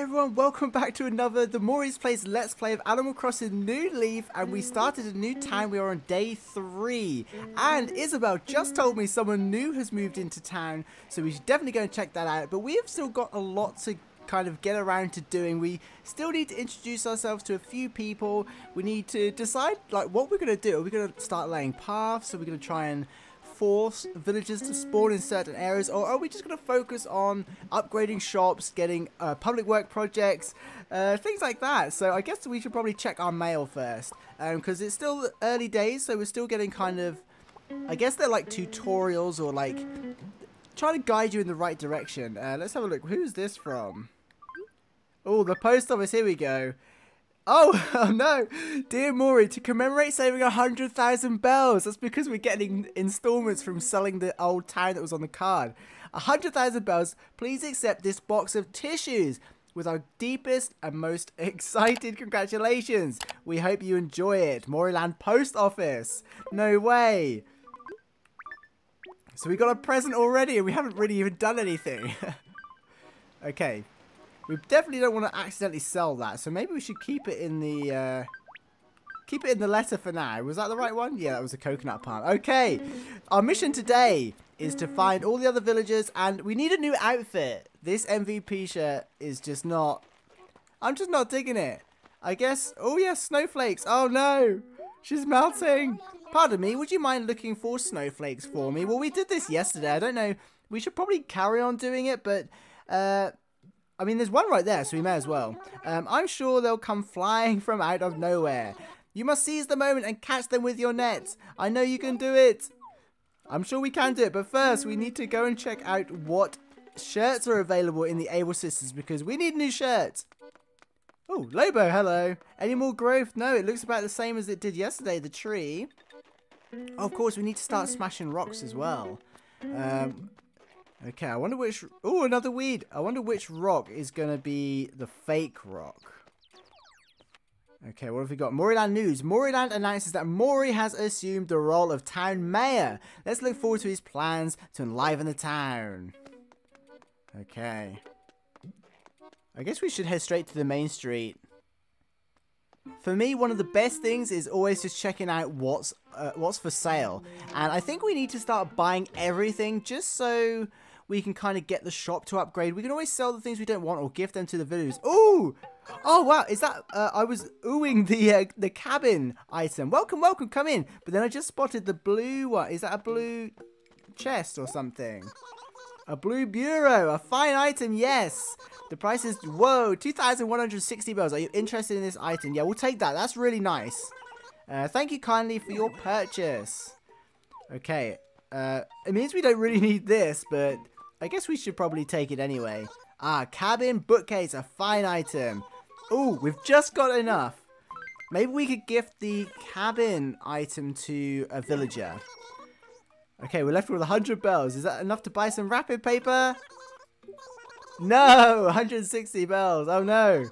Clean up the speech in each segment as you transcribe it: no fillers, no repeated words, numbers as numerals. Hi everyone, welcome back to another The Mori Plays Let's Play of Animal Crossing New Leaf, and we started a new town. We are on day 3, and Isabel just told me someone new has moved into town, so we should definitely go and check that out. But we have still got a lot to kind of get around to doing. We still need to introduce ourselves to a few people. We need to decide like what we're going to do. Are we going to start laying paths? Are we going to try and force villagers to spawn in certain areas, or are we just going to focus on upgrading shops, getting public work projects, things like that? So I guess we should probably check our mail first, because it's still early days, so we're still getting kind of, I guess they're like tutorials or like trying to guide you in the right direction. Let's have a look. Who's this from? Oh, the post office. Here we go. Oh no, dear Mori, to commemorate saving 100,000 bells. That's because we're getting installments from selling the old town that was on the card. 100,000 bells, please accept this box of tissues with our deepest and most excited congratulations. We hope you enjoy it. Moriland Post Office. No way. So we got a present already and we haven't really even done anything. Okay. We definitely don't want to accidentally sell that, so maybe we should keep it in the letter for now. Was that the right one? Yeah, that was a coconut palm. Okay, our mission today is to find all the other villagers, and we need a new outfit. This MVP shirt is just not... I'm just not digging it. I guess... Oh, yeah, snowflakes. Oh, no. She's melting. Pardon me, would you mind looking for snowflakes for me? Well, we did this yesterday. I don't know. We should probably carry on doing it, but... I mean, there's one right there, so we may as well. I'm sure they'll come flying from out of nowhere. You must seize the moment and catch them with your nets. I know you can do it. I'm sure we can do it, but first we need to go and check out what shirts are available in the Able Sisters, because we need new shirts. Oh, Lobo, hello. Any more growth? No, it looks about the same as it did yesterday, the tree. Oh, of course, we need to start smashing rocks as well. Okay, I wonder which... Oh, another weed. I wonder which rock is going to be the fake rock. Okay, what have we got? Moriland news. Moriland announces that Mori has assumed the role of town mayor. Let's look forward to his plans to enliven the town. Okay. I guess we should head straight to the main street. For me, one of the best things is always just checking out what's for sale. And I think we need to start buying everything just so we can kind of get the shop to upgrade. We can always sell the things we don't want or give them to the villagers. Ooh! Oh, wow. Is that... I was oohing the Kapp'n item. Welcome, welcome. Come in. But then I just spotted the blue one. Is that a blue chest or something? A blue bureau. A fine item, yes. The price is, whoa, 2,160 bells. Are you interested in this item? Yeah, we'll take that. That's really nice. Thank you kindly for your purchase. Okay. It means we don't really need this, but I guess we should probably take it anyway. Ah, Kapp'n bookcase, a fine item. Ooh, we've just got enough. Maybe we could gift the Kapp'n item to a villager. Okay, we're left with 100 bells. Is that enough to buy some wrapping paper? No, 160 bells. Oh no.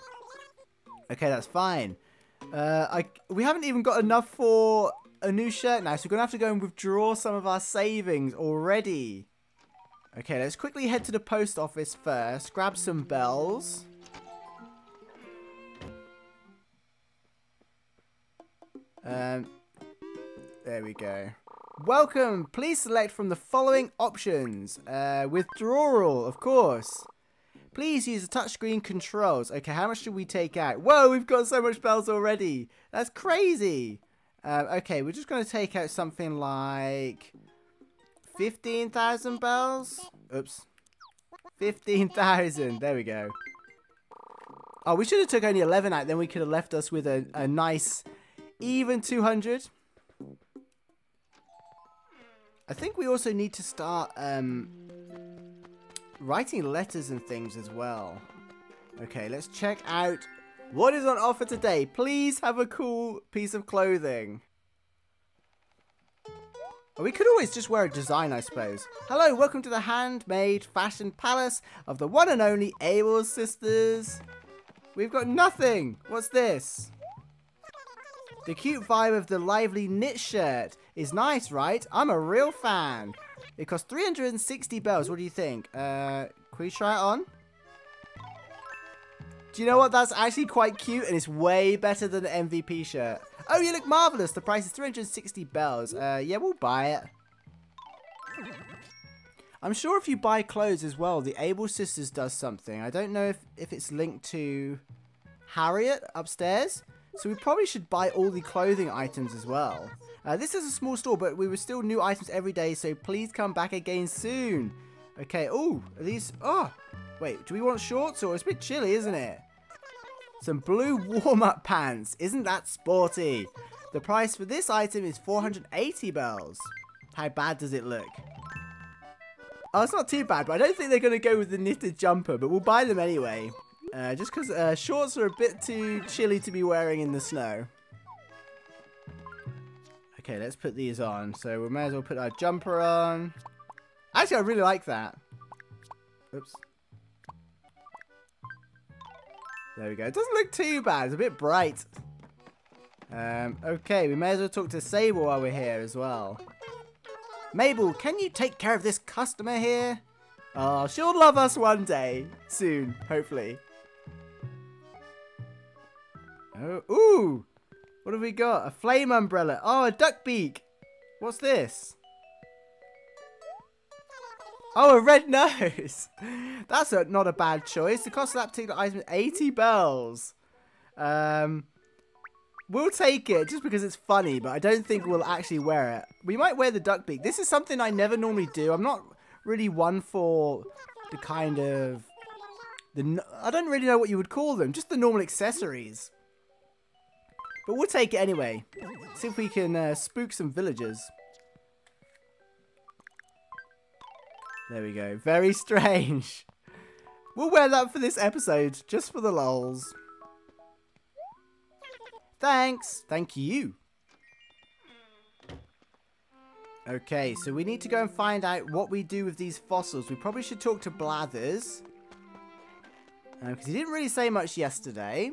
Okay, that's fine. We haven't even got enough for a new shirt now, so we're gonna have to go and withdraw some of our savings already. Okay, let's quickly head to the post office first. Grab some bells. There we go. Welcome. Please select from the following options. Withdrawal, of course. Please use the touchscreen controls. Okay, how much should we take out? Whoa, we've got so much bells already. That's crazy. Okay, we're just going to take out something like 15,000 bells. Oops. 15,000. There we go. Oh, we should have took only 11 out. Then we could have left us with a nice even 200. I think we also need to start... writing letters and things as well. Okay, let's check out what is on offer today. Please have a cool piece of clothing. Oh, we could always just wear a design, I suppose. Hello, welcome to the handmade fashion palace of the one and only Able Sisters. We've got nothing. What's this? The cute vibe of the lively knit shirt is nice, right? I'm a real fan. It costs 360 bells. What do you think? Can we try it on? Do you know what? That's actually quite cute, and it's way better than an MVP shirt. Oh, you look marvelous. The price is 360 bells. Yeah, we'll buy it. I'm sure if you buy clothes as well, the Able Sisters does something. I don't know if it's linked to Harriet upstairs. So we probably should buy all the clothing items as well. This is a small store, but we were still new items every day, so please come back again soon. Okay, ooh, are these... Oh, wait, do we want shorts? Or it's a bit chilly, isn't it? Some blue warm-up pants. Isn't that sporty? The price for this item is 480 bells. How bad does it look? Oh, it's not too bad, but I don't think they're going to go with the knitted jumper, but we'll buy them anyway. Just because shorts are a bit too chilly to be wearing in the snow. Okay, let's put these on. So we may as well put our jumper on. Actually, I really like that. Oops. There we go. It doesn't look too bad. It's a bit bright. Okay, we may as well talk to Sable while we're here as well. Mabel, can you take care of this customer here? Oh, she'll love us one day. Soon, hopefully. Oh, ooh! What have we got? A flame umbrella. Oh, a duck beak. What's this? Oh, a red nose. That's not a bad choice. The cost of that particular item is 80 bells. We'll take it just because it's funny, but I don't think we'll actually wear it. We might wear the duck beak. This is something I never normally do. I'm not really one for the kind of... I don't really know what you would call them. Just the normal accessories. But we'll take it anyway. See if we can spook some villagers. There we go. Very strange. We'll wear that for this episode, just for the lols. Thanks. Thank you. Okay, so we need to go and find out what we do with these fossils. We probably should talk to Blathers. Because he didn't really say much yesterday.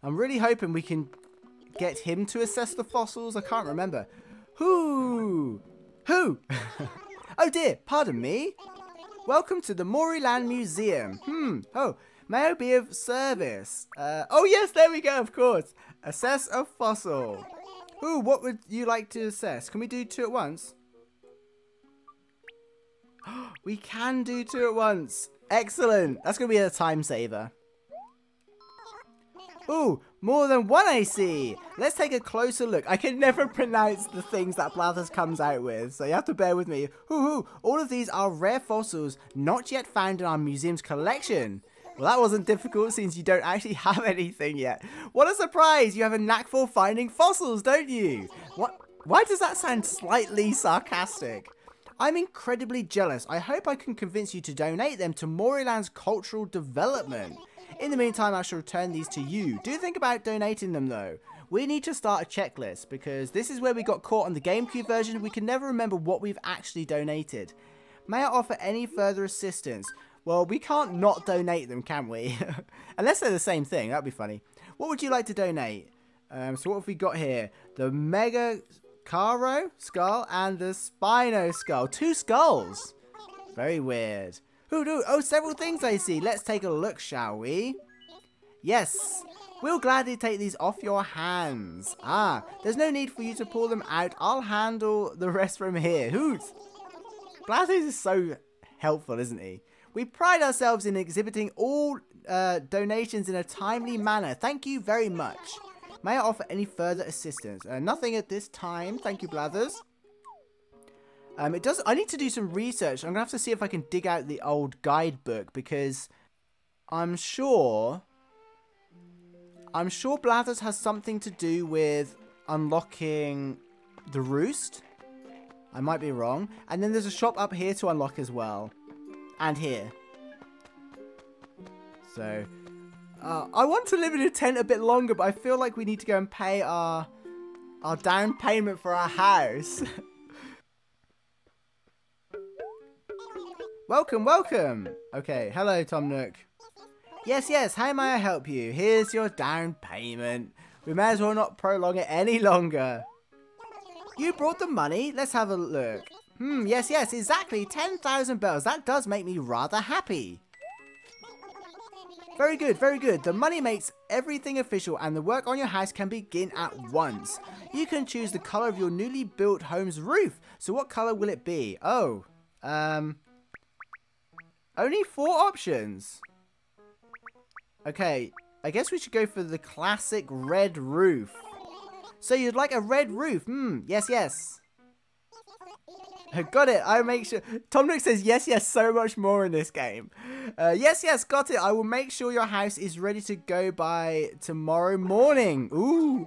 I'm really hoping we can get him to assess the fossils. I can't remember. Who? Oh dear, pardon me. Welcome to the Moriland Museum. May I be of service? Oh yes, there we go, of course. Assess a fossil. Ooh, what would you like to assess? Can we do two at once? We can do two at once. Excellent. That's going to be a time saver. Ooh, more than one AC. Let's take a closer look. I can never pronounce the things that Blathers comes out with, so you have to bear with me. All of these are rare fossils not yet found in our museum's collection. Well, that wasn't difficult since you don't actually have anything yet. What a surprise! You have a knack for finding fossils, don't you? What? Why does that sound slightly sarcastic? I'm incredibly jealous. I hope I can convince you to donate them to Moriland's cultural development. In the meantime, I shall return these to you. Do think about donating them, though. We need to start a checklist, because this is where we got caught on the GameCube version. We can never remember what we've actually donated. May I offer any further assistance? Well, we can't not donate them, can we? Unless they're the same thing. That'd be funny. What would you like to donate? So what have we got here? The Mega Caro skull and the Spino skull. Two skulls. Very weird. Oh, several things I see. Let's take a look, shall we? Yes. We'll gladly take these off your hands. Ah, there's no need for you to pull them out. I'll handle the rest from here. Hoots. Blathers is so helpful, isn't he? We pride ourselves in exhibiting all donations in a timely manner. Thank you very much. May I offer any further assistance? Nothing at this time. Thank you, Blathers. I need to do some research. I'm going to have to see if I can dig out the old guidebook, because I'm sure Blathers has something to do with unlocking the roost. I might be wrong. And then there's a shop up here to unlock as well. And here. So, I want to live in a tent a bit longer, but I feel like we need to go and pay our down payment for our house. Welcome, welcome. Okay, hello, Tom Nook. Yes, how may I help you? Here's your down payment. We may as well not prolong it any longer. You brought the money? Let's have a look. Yes, exactly. 10,000 bells. That does make me rather happy. Very good, very good. The money makes everything official and the work on your house can begin at once. You can choose the color of your newly built home's roof. So what color will it be? Oh, only 4 options. Okay, I guess we should go for the classic red roof. So you'd like a red roof? Hmm, yes, yes. Got it, I make sure. Tom Nook says yes, yes, so much more in this game. Yes, yes, got it. I will make sure your house is ready to go by tomorrow morning. Ooh.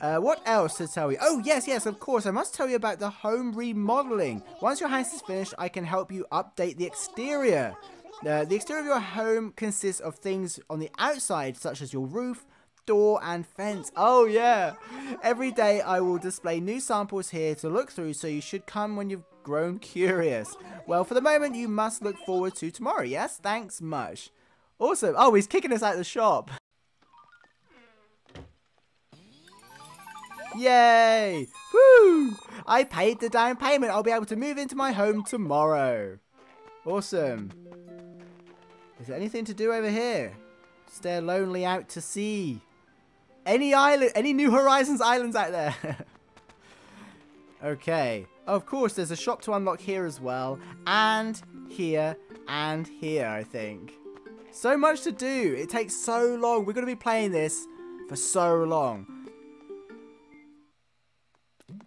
What else to tell you? Oh, yes, yes, of course. I must tell you about the home remodeling. Once your house is finished, I can help you update the exterior. The exterior of your home consists of things on the outside, such as your roof, door and fence. Oh yeah, every day I will display new samples here to look through, so you should come when you've grown curious. Well, for the moment you must look forward to tomorrow. Yes, thanks much. Awesome. Oh, he's kicking us out of the shop. Yay. Woo! I paid the down payment. I'll be able to move into my home tomorrow. Awesome. Is there anything to do over here? Stare lonely out to sea. Any island, any New Horizons islands out there? Okay. Oh, of course, there's a shop to unlock here as well. And here, I think. So much to do. It takes so long. We're going to be playing this for so long.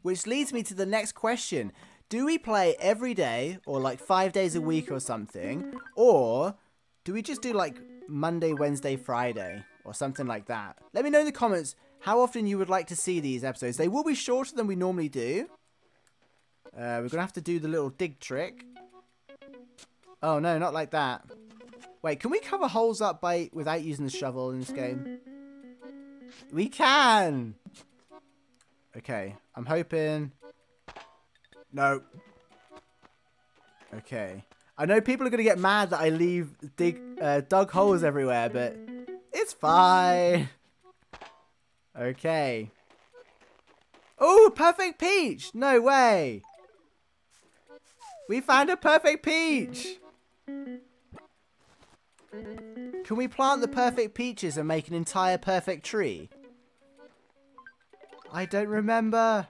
Which leads me to the next question. Do we play every day or like 5 days a week or something? Or do we just do like Monday, Wednesday, Friday or something like that? Let me know in the comments how often you would like to see these episodes. They will be shorter than we normally do. We're gonna have to do the little dig trick. Oh no, not like that. Wait, can we cover holes up by without using the shovel in this game? We can. Okay, I'm hoping. No. Okay, I know people are going to get mad that I dug holes everywhere, but it's fine. Okay. Oh, perfect peach. No way. We found a perfect peach. Can we plant the perfect peaches and make an entire perfect tree? I don't remember.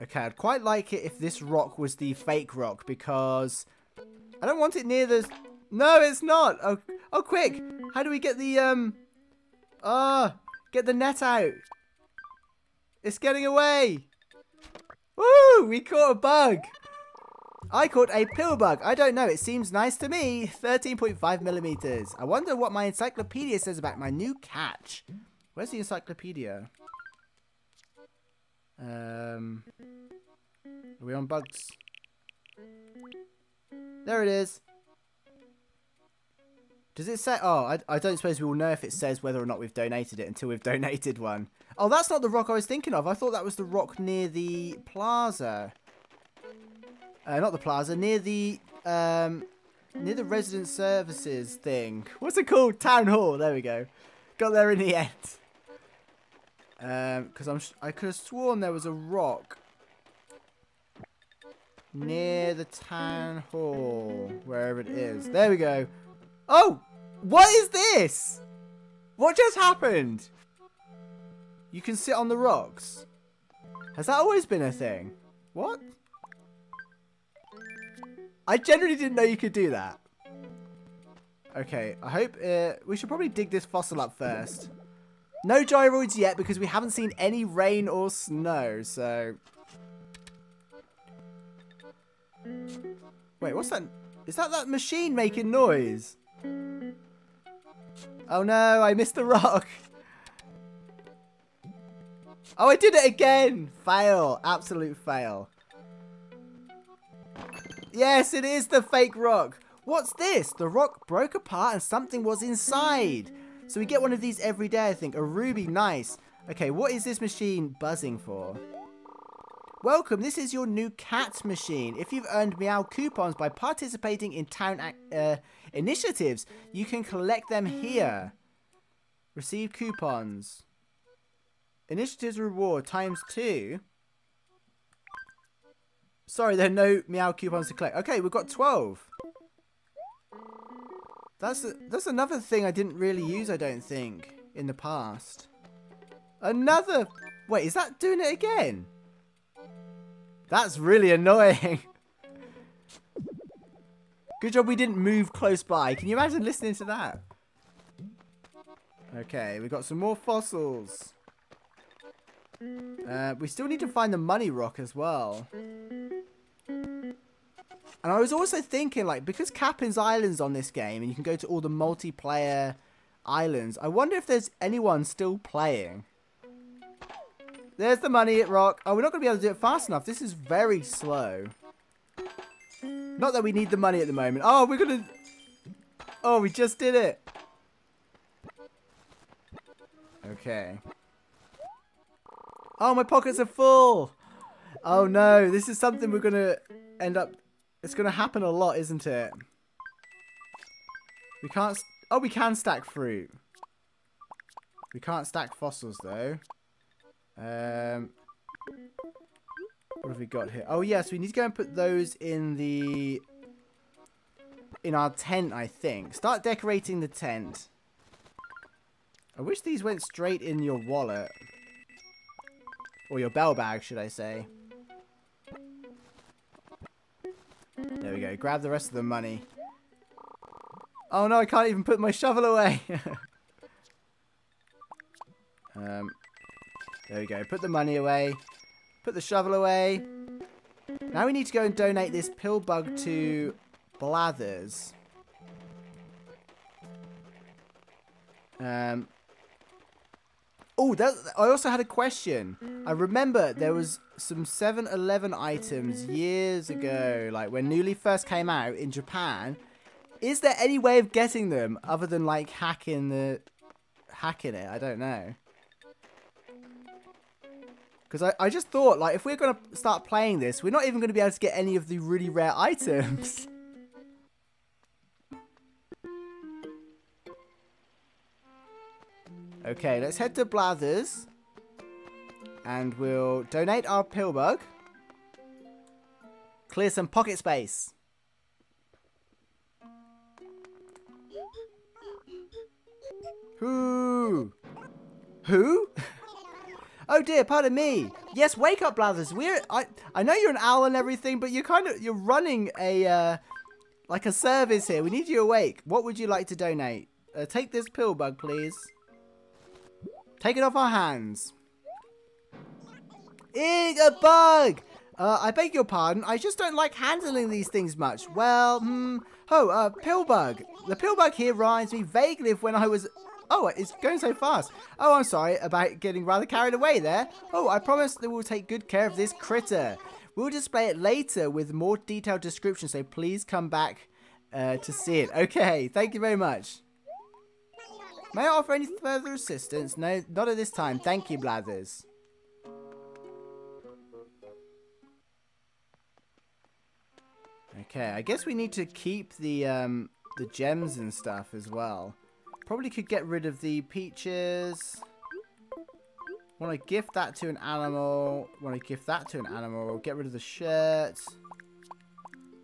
Okay, I'd quite like it if this rock was the fake rock, because I don't want it near the... No, it's not! Oh, oh quick! How do we get the, get the net out! It's getting away! Woo! We caught a bug! I caught a pill bug! I don't know, it seems nice to me! 13.5 millimeters. I wonder what my encyclopedia says about my new catch. Where's the encyclopedia? Are we on bugs? There it is. Does it say? Oh, I don't suppose we will know if it says whether or not we've donated it until we've donated one. Oh, that's not the rock I was thinking of. I thought that was the rock near the plaza. Not the plaza, near the resident services thing. What's it called? Town hall. There we go. Got there in the end. Because I could have sworn there was a rock near the town hall, wherever it is. There we go. Oh, what is this? What just happened? You can sit on the rocks. Has that always been a thing? What? I generally didn't know you could do that. Okay, I hope we should probably dig this fossil up first. No gyroids yet because we haven't seen any rain or snow, so... Wait, what's that? Is that that machine making noise? Oh no, I missed the rock. Oh, I did it again. Fail. Absolute fail. Yes, it is the fake rock. What's this? The rock broke apart and something was inside. So we get one of these every day, I think. A ruby, nice. Okay, what is this machine buzzing for? Welcome, this is your new cat machine. If you've earned meow coupons by participating in town initiatives, you can collect them here. Receive coupons. Initiatives reward ×2. Sorry, there are no meow coupons to collect. Okay, we've got 12. That's another thing I didn't really use, I don't think, in the past. Another... Wait, is that doing it again? That's really annoying. Good job we didn't move close by. Can you imagine listening to that? Okay, we got some more fossils. We still need to find the money rock as well. And I was also thinking, like, because Kapp'n's Island's on this game and you can go to all the multiplayer islands, I wonder if there's anyone still playing. There's the money rock. Oh, we're not going to be able to do it fast enough. This is very slow. Not that we need the money at the moment. Oh, we're going to... Oh, we just did it. Okay. Oh, my pockets are full. Oh, no. This is something we're going to end up... It's going to happen a lot, isn't it? We can't... Oh, we can stack fruit. We can't stack fossils, though. What have we got here? Oh, yes. We need to go and put those in the... In our tent, I think. Start decorating the tent. I wish these went straight in your wallet. Or your bell bag, should I say. There we go. Grab the rest of the money. Oh no, I can't even put my shovel away. There we go. Put the money away. Put the shovel away. Now we need to go and donate this pill bug to Blathers. Oh, I also had a question. I remember there was some 7-Eleven items years ago, like when New Leaf first came out in Japan. Is there any way of getting them other than like hacking it? I don't know. Because I just thought, like, if we're going to start playing this, we're not even going to be able to get any of the really rare items. Okay, let's head to Blathers and we'll donate our pill bug. Clear some pocket space. Who? Who? Oh dear, pardon me. Yes, wake up, Blathers. I know you're an owl and everything, but you're running a like a service here. We need you awake. What would you like to donate? Take this pill bug, please. Take it off our hands. Eek, a bug! I beg your pardon. I just don't like handling these things much. Well, Oh, pill bug. The pill bug here reminds me vaguely of when I was... Oh, it's going so fast. Oh, I'm sorry about getting rather carried away there. Oh, I promise that we'll take good care of this critter. We'll display it later with more detailed description, so please come back to see it. Okay, thank you very much. May I offer any further assistance? No, not at this time. Thank you, Blathers. Okay, I guess we need to keep the gems and stuff as well. Probably could get rid of the peaches. Want to gift that to an animal. Want to gift that to an animal. Get rid of the shirt.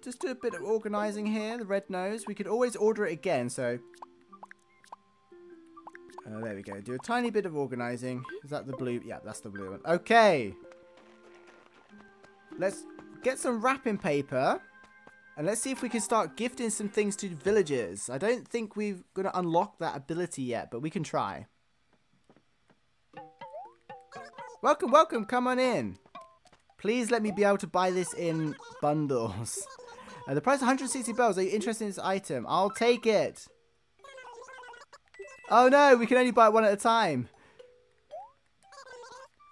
Just do a bit of organising here. The red nose. We could always order it again, so... there we go. Do a tiny bit of organising. Is that the blue? Yeah, that's the blue one. Okay. Let's get some wrapping paper. And let's see if we can start gifting some things to villagers. I don't think we're going to unlock that ability yet, but we can try. Welcome, welcome. Come on in. Please let me be able to buy this in bundles. The price is 160 bells. Are you interested in this item? I'll take it. Oh no, we can only buy one at a time.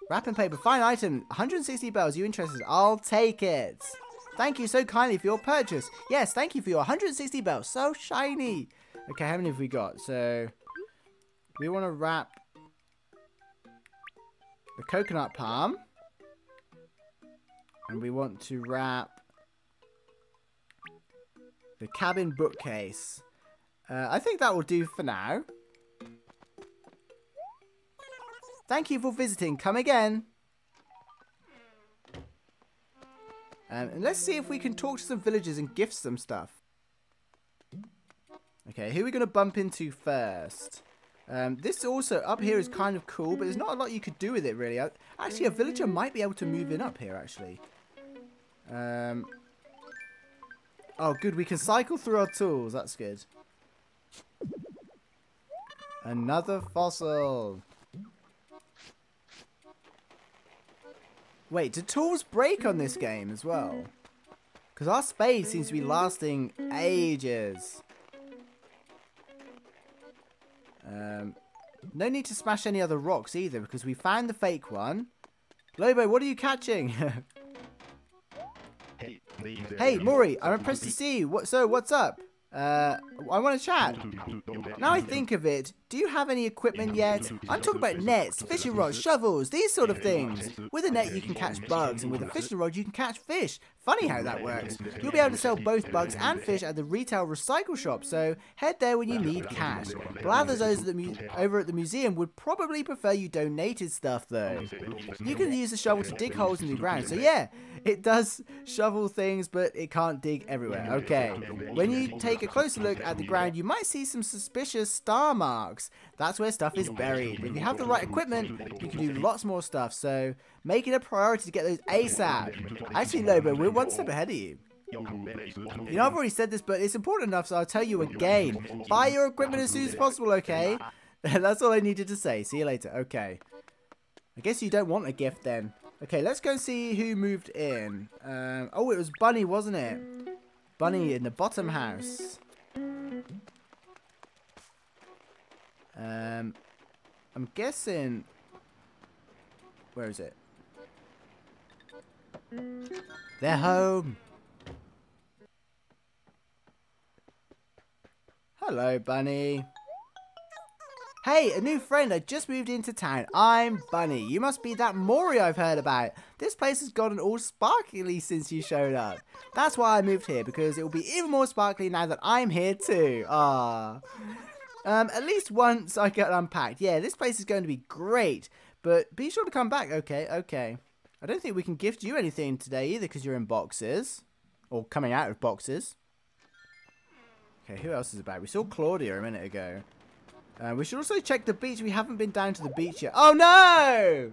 Wrapping paper, fine item, 160 bells, you interested? I'll take it. Thank you so kindly for your purchase. Yes, thank you for your 160 bells, so shiny. Okay, how many have we got? So, we want to wrap the coconut palm. And we want to wrap the cabin bookcase. I think that will do for now. Thank you for visiting. Come again. And let's see if we can talk to some villagers and gift some stuff. Okay, who are we going to bump into first? This also up here is kind of cool, but there's not a lot you could do with it, really. Actually, a villager might be able to move in up here, actually. Oh, good. We can cycle through our tools. That's good. Another fossil. Wait, do tools break on this game as well? Because our spade seems to be lasting ages. No need to smash any other rocks either, because we found the fake one. Lobo, what are you catching? Hey, Mori, I'm impressed to see you. So, what's up? I want to chat. Now I think of it, do you have any equipment yet? I'm talking about nets, fishing rods, shovels, these sort of things. With a net you can catch bugs, and with a fishing rod you can catch fish. Funny how that works. You'll be able to sell both bugs and fish at the retail recycle shop, so head there when you need cash. Blathers over at the museum would probably prefer you donated stuff though. You can use the shovel to dig holes in the ground, so yeah, it does shovel things, but it can't dig everywhere. Okay, when you take a closer look at the ground, you might see some suspicious star marks. That's where stuff is buried. If you have the right equipment, you can do lots more stuff, so make it a priority to get those ASAP. Actually, Lobo, we're one step ahead of you. You know, I've already said this, but it's important enough, so I'll tell you again. Buy your equipment as soon as possible, okay? That's all I needed to say. See you later. Okay. I guess you don't want a gift then. Okay, let's go and see who moved in. Oh, it was Bunny, wasn't it? Bunny in the bottom house. I'm guessing. Where is it? They're home. Hello, Bunny. Hey, a new friend. I just moved into town. I'm Bunny. You must be that Mori I've heard about. This place has gotten all sparkly since you showed up. That's why I moved here, because it will be even more sparkly now that I'm here too. Ah. At least once I get unpacked. Yeah, this place is going to be great, but be sure to come back. Okay, okay. I don't think we can gift you anything today either, because you're in boxes. Or coming out of boxes. Okay, who else is about? We saw Claudia a minute ago. We should also check the beach. We haven't been down to the beach yet. Oh no!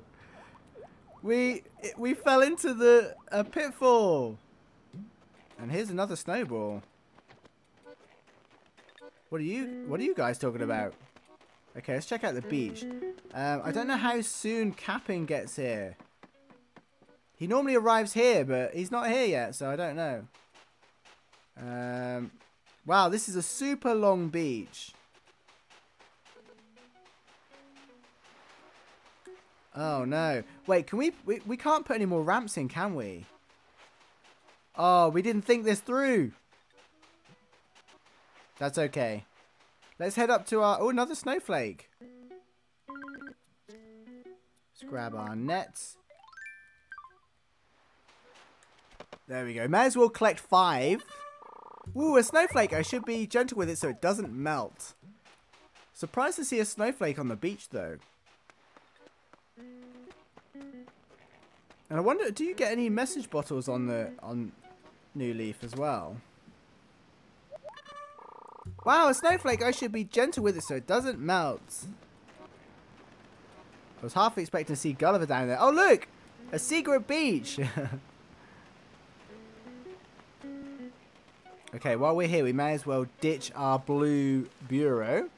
We fell into the pitfall. And here's another snowball. What are you guys talking about? Okay, let's check out the beach. I don't know how soon Kapp'n gets here. He normally arrives here, but he's not here yet, so I don't know. Wow, this is a super long beach. Oh no. Wait, can we can't put any more ramps in, can we? Oh, we didn't think this through. That's okay. Let's head up to our... Oh, another snowflake. Let's grab our nets. There we go. May as well collect 5. Woo, a snowflake. I should be gentle with it so it doesn't melt. Surprised to see a snowflake on the beach, though. And I wonder, do you get any message bottles on the New Leaf as well? Wow, a snowflake! I should be gentle with it so it doesn't melt. I was half expecting to see Gulliver down there. Oh look! A secret beach! Okay, while we're here we may as well ditch our blue bureau.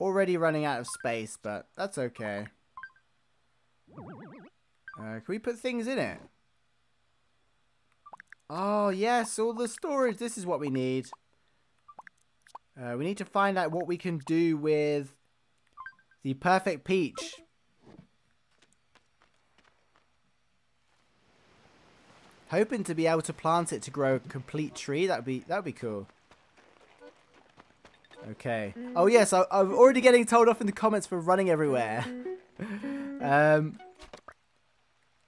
Already running out of space, but that's okay. Can we put things in it? Oh yes, all the storage. This is what we need. We need to find out what we can do with the perfect peach. Hoping to be able to plant it to grow a complete tree. That'd be cool. Okay. Oh yes, I'm already getting told off in the comments for running everywhere.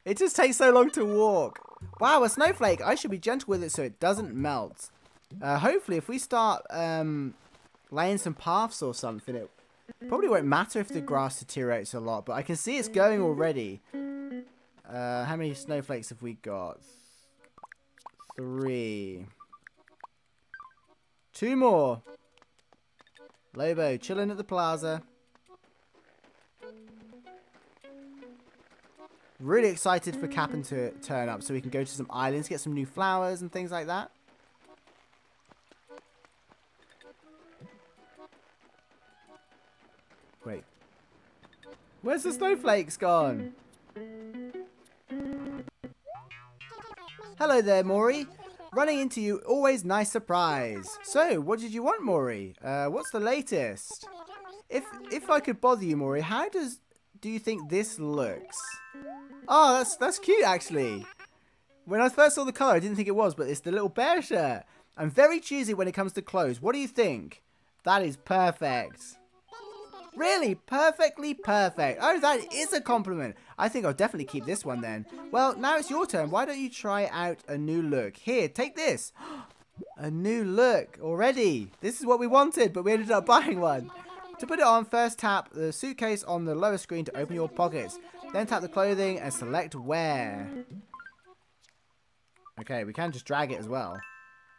It just takes so long to walk. Wow, a snowflake. I should be gentle with it so it doesn't melt. Hopefully, if we start laying some paths or something, it probably won't matter if the grass deteriorates a lot, but I can see it's going already. How many snowflakes have we got? 3. Two more. Lobo chilling at the plaza. Really excited for Kapp'n to turn up so we can go to some islands, get some new flowers and things like that. Wait. Where's the snowflakes gone? Hello there, Mori. Running into you, always nice surprise. So, what did you want, Mori? What's the latest? If I could bother you, Mori, how do you think this looks? Oh, that's cute, actually. When I first saw the color, I didn't think it was, but it's the little bear shirt. I'm very choosy when it comes to clothes. What do you think? That is perfect. Really? Perfectly perfect. Oh, that is a compliment. I think I'll definitely keep this one then. Well, now it's your turn. Why don't you try out a new look? Here, take this. A new look already. This is what we wanted, but we ended up buying one. To put it on, first tap the suitcase on the lower screen to open your pockets. Then tap the clothing and select wear. Okay, we can just drag it as well.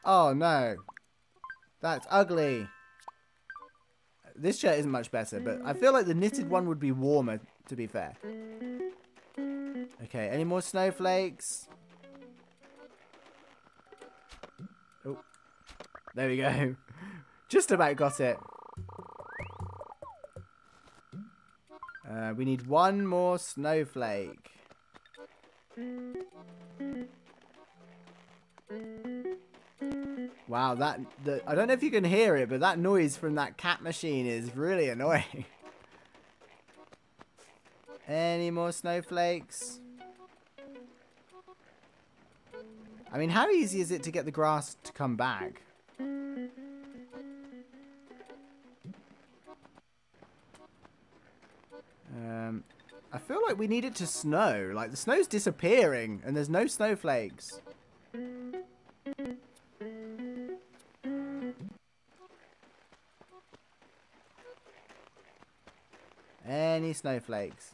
Oh no. That's ugly. This shirt isn't much better, but I feel like the knitted one would be warmer, to be fair. Okay, any more snowflakes? Oh, there we go. Just about got it. We need one more snowflake. Wow, I don't know if you can hear it, but that noise from that cat machine is really annoying. Any more snowflakes? I mean, how easy is it to get the grass to come back? I feel like we need it to snow. Like, the snow's disappearing, and there's no snowflakes. Any snowflakes.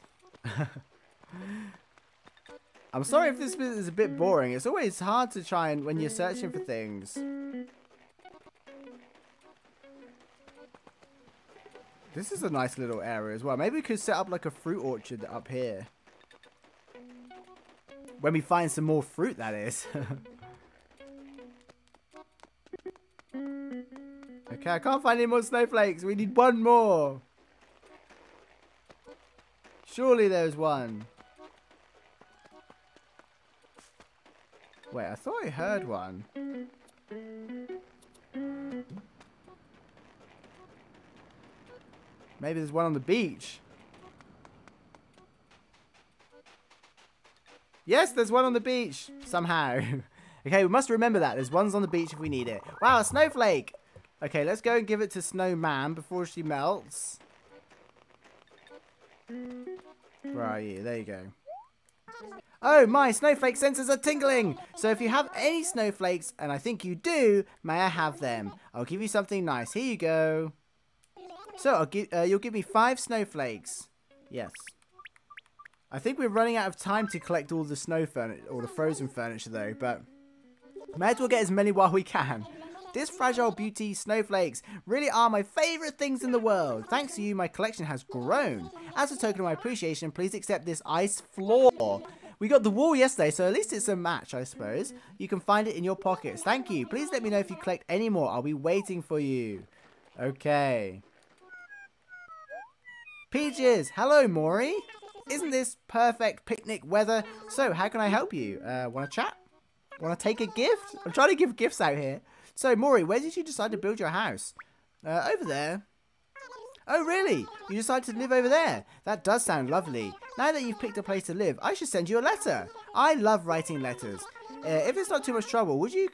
I'm sorry if this bit is a bit boring. It's always hard to try and when you're searching for things. This is a nice little area as well. Maybe we could set up like a fruit orchard up here. When we find some more fruit, that is. Okay, I can't find any more snowflakes. We need one more. Surely there's one. Wait, I thought I heard one. Maybe there's one on the beach. Yes, there's one on the beach. Somehow. Okay, we must remember that. There's ones on the beach if we need it. Wow, a snowflake. Okay, let's go and give it to Snowman before she melts. Where are you? There you go. Oh, my snowflake sensors are tingling. So if you have any snowflakes, and I think you do, may I have them? I'll give you something nice. Here you go. So you'll give me 5 snowflakes. Yes. I think we're running out of time to collect all the snow furniture, or the frozen furniture though, but may as well get as many while we can. This fragile beauty snowflakes really are my favourite things in the world. Thanks to you, my collection has grown. As a token of my appreciation, please accept this ice floor. We got the wall yesterday, so at least it's a match, I suppose. You can find it in your pockets. Thank you. Please let me know if you collect any more. I'll be waiting for you. Okay. Peaches! Hello, Mori! Isn't this perfect picnic weather? So, how can I help you? Want to chat? Want to take a gift? I'm trying to give gifts out here. So, Mori, where did you decide to build your house? Over there. Oh, really? You decided to live over there? That does sound lovely. Now that you've picked a place to live, I should send you a letter. I love writing letters. If it's not too much trouble, would you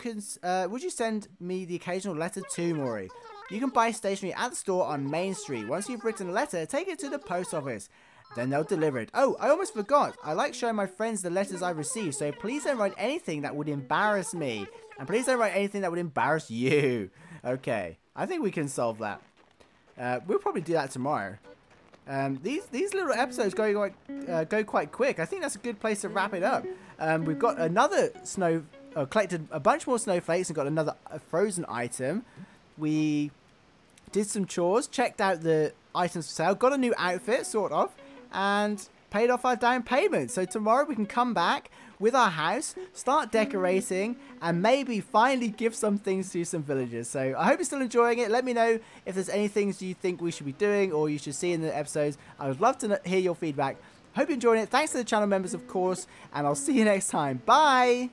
send me the occasional letter too, Mori? You can buy stationery at the store on Main Street. Once you've written a letter, take it to the post office. Then they'll deliver it. Oh, I almost forgot. I like showing my friends the letters I receive, so please don't write anything that would embarrass me. And please don't write anything that would embarrass you. Okay, I think we can solve that. We'll probably do that tomorrow. These little episodes go quite quick. I think that's a good place to wrap it up. We've got another collected a bunch more snowflakes and got another frozen item. We did some chores, checked out the items for sale, got a new outfit, sort of, and paid off our down payment. So tomorrow we can come back with our house, start decorating, and maybe finally give some things to some villagers. So I hope you're still enjoying it. Let me know if there's any things you think we should be doing or you should see in the episodes. I would love to hear your feedback. Hope you're enjoying it. Thanks to the channel members, of course, and I'll see you next time. Bye!